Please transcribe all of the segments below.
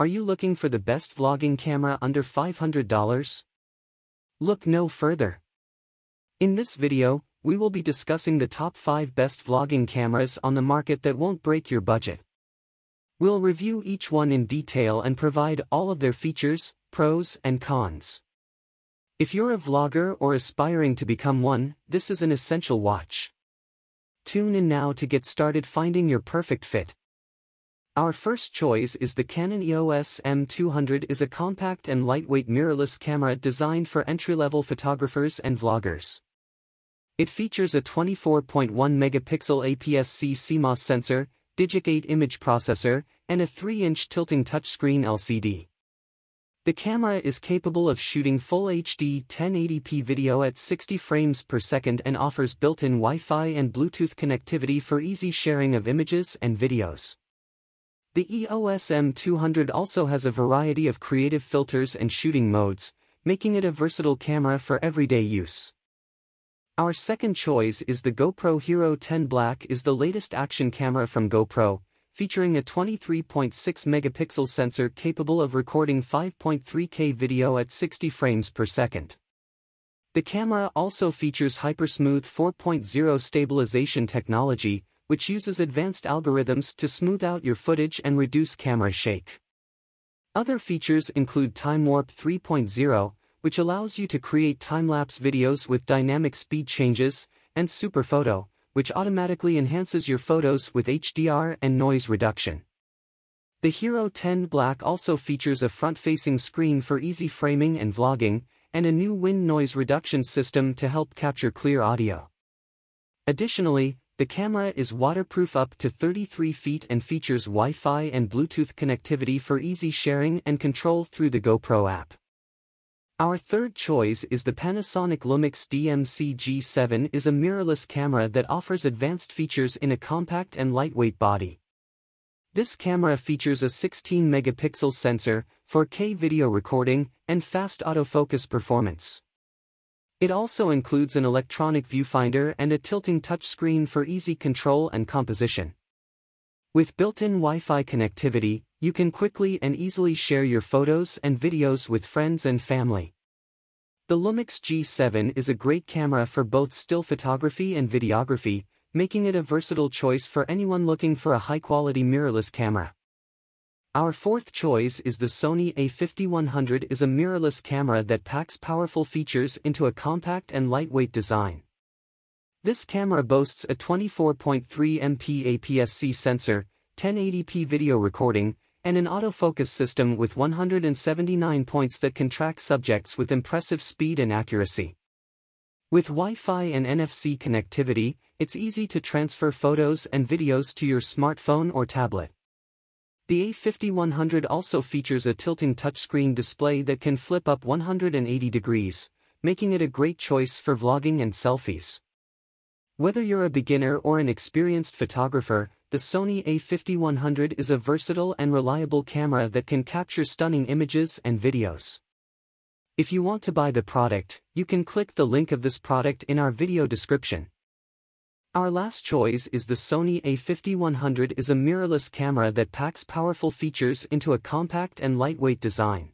Are you looking for the best vlogging camera under $500? Look no further. In this video, we will be discussing the top 5 best vlogging cameras on the market that won't break your budget. We'll review each one in detail and provide all of their features, pros and cons. If you're a vlogger or aspiring to become one, this is an essential watch. Tune in now to get started finding your perfect fit. Our first choice is the Canon EOS M200 is a compact and lightweight mirrorless camera designed for entry-level photographers and vloggers. It features a 24.1 megapixel APS-C CMOS sensor, Digic 8 image processor, and a 3-inch tilting touchscreen LCD. The camera is capable of shooting full HD 1080p video at 60 frames per second and offers built-in Wi-Fi and Bluetooth connectivity for easy sharing of images and videos. The EOS M200 also has a variety of creative filters and shooting modes, making it a versatile camera for everyday use. Our second choice is the GoPro Hero 10 Black is the latest action camera from GoPro, featuring a 23.6-megapixel sensor capable of recording 5.3K video at 60 frames per second. The camera also features HyperSmooth 4.0 stabilization technology, which uses advanced algorithms to smooth out your footage and reduce camera shake. Other features include Time Warp 3.0, which allows you to create time-lapse videos with dynamic speed changes, and Superphoto, which automatically enhances your photos with HDR and noise reduction. The Hero 10 Black also features a front-facing screen for easy framing and vlogging, and a new wind noise reduction system to help capture clear audio. Additionally, the camera is waterproof up to 33 feet and features Wi-Fi and Bluetooth connectivity for easy sharing and control through the GoPro app. Our third choice is the Panasonic Lumix DMC-G7 is a mirrorless camera that offers advanced features in a compact and lightweight body. This camera features a 16-megapixel sensor, 4K video recording, and fast autofocus performance. It also includes an electronic viewfinder and a tilting touchscreen for easy control and composition. With built-in Wi-Fi connectivity, you can quickly and easily share your photos and videos with friends and family. The Lumix G7 is a great camera for both still photography and videography, making it a versatile choice for anyone looking for a high-quality mirrorless camera. Our fourth choice is the Sony A5100 is a mirrorless camera that packs powerful features into a compact and lightweight design. This camera boasts a 24.3 MP APS-C sensor, 1080p video recording, and an autofocus system with 179 points that can track subjects with impressive speed and accuracy. With Wi-Fi and NFC connectivity, it's easy to transfer photos and videos to your smartphone or tablet. The A5100 also features a tilting touchscreen display that can flip up 180 degrees, making it a great choice for vlogging and selfies. Whether you're a beginner or an experienced photographer, the Sony A5100 is a versatile and reliable camera that can capture stunning images and videos. If you want to buy the product, you can click the link of this product in our video description. Our last choice is the Sony A5100 is a mirrorless camera that packs powerful features into a compact and lightweight design.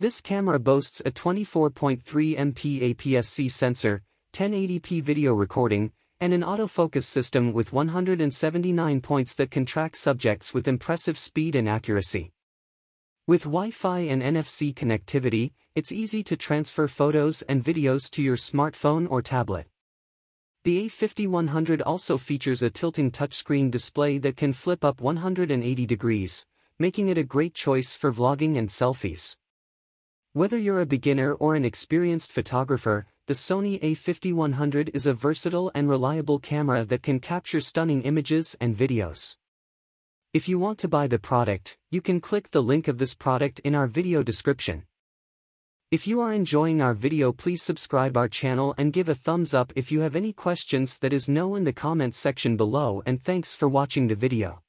This camera boasts a 24.3 MP APS-C sensor, 1080p video recording, and an autofocus system with 179 points that can track subjects with impressive speed and accuracy. With Wi-Fi and NFC connectivity, it's easy to transfer photos and videos to your smartphone or tablet. The A5100 also features a tilting touchscreen display that can flip up 180 degrees, making it a great choice for vlogging and selfies. Whether you're a beginner or an experienced photographer, the Sony A5100 is a versatile and reliable camera that can capture stunning images and videos. If you want to buy the product, you can click the link of this product in our video description. If you are enjoying our video, please subscribe our channel and give a thumbs up. If you have any questions, that is no in the comments section below, and thanks for watching the video.